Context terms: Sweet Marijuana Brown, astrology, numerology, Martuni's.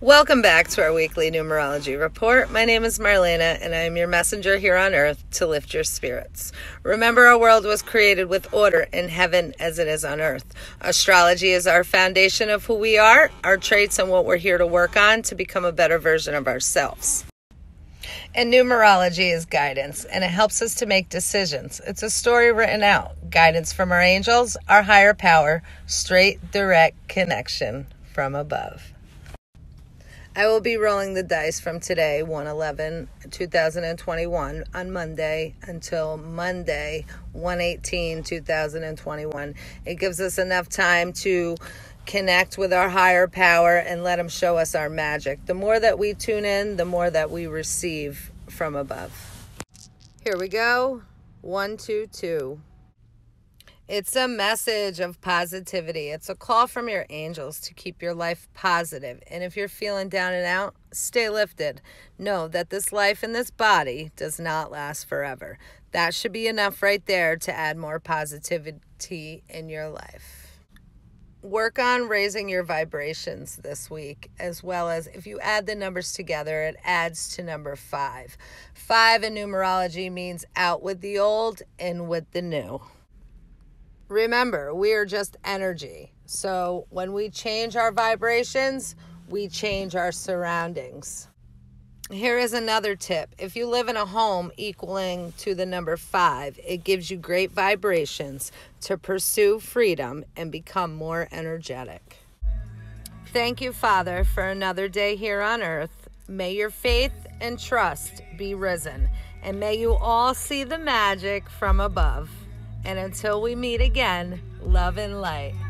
Welcome back to our weekly numerology report. My name is Marlena, and I am your messenger here on earth to lift your spirits. Remember, our world was created with order in heaven as it is on earth. Astrology is our foundation of who we are, our traits, and what we're here to work on to become a better version of ourselves. And numerology is guidance, and it helps us to make decisions. It's a story written out, guidance from our angels, our higher power, straight, direct connection from above. I will be rolling the dice from today, 1/11/2021, on Monday until Monday, 1/18/2021. It gives us enough time to connect with our higher power and let them show us our magic. The more that we tune in, the more that we receive from above. Here we go. 122. It's a message of positivity. It's a call from your angels to keep your life positive. And if you're feeling down and out, stay lifted. Know that this life and this body does not last forever. That should be enough right there to add more positivity in your life. Work on raising your vibrations this week, as well as if you add the numbers together, it adds to number 5. 5 in numerology means out with the old, in with the new. Remember, we are just energy. So when we change our vibrations, we change our surroundings. Here is another tip. If you live in a home equaling to the number 5, it gives you great vibrations to pursue freedom and become more energetic. Thank you, Father, for another day here on earth. May your faith and trust be risen, and may you all see the magic from above. And until we meet again, love and light.